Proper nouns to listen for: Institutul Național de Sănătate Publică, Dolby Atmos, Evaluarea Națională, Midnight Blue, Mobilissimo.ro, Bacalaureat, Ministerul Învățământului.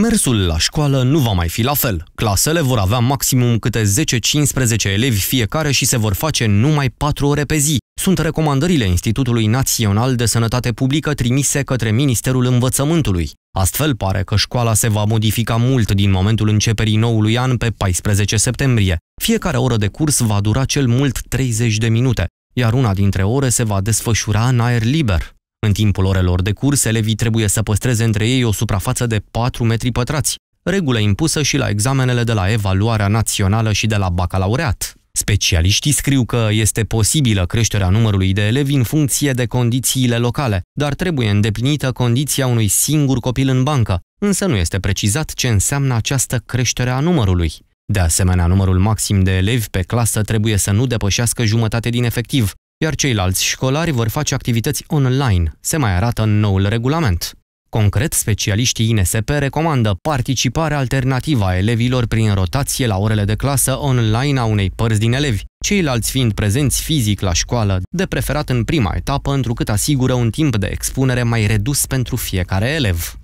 Mersul la școală nu va mai fi la fel. Clasele vor avea maximum câte 10-15 elevi fiecare și se vor face numai 4 ore pe zi. Sunt recomandările Institutului Național de Sănătate Publică trimise către Ministerul Învățământului. Astfel, pare că școala se va modifica mult din momentul începerii noului an pe 14 septembrie. Fiecare oră de curs va dura cel mult 30 de minute, iar una dintre ore se va desfășura în aer liber. În timpul orelor de curs, elevii trebuie să păstreze între ei o suprafață de 4 metri pătrați, regulă impusă și la examenele de la Evaluarea Națională și de la Bacalaureat. Specialiștii scriu că este posibilă creșterea numărului de elevi în funcție de condițiile locale, dar trebuie îndeplinită condiția unui singur copil în bancă, însă nu este precizat ce înseamnă această creștere a numărului. De asemenea, numărul maxim de elevi pe clasă trebuie să nu depășească jumătate din efectiv, iar ceilalți școlari vor face activități online, se mai arată în noul regulament. Concret, specialiștii INSP recomandă participarea alternativă a elevilor prin rotație la orele de clasă online a unei părți din elevi, ceilalți fiind prezenți fizic la școală, de preferat în prima etapă, întrucât asigură un timp de expunere mai redus pentru fiecare elev.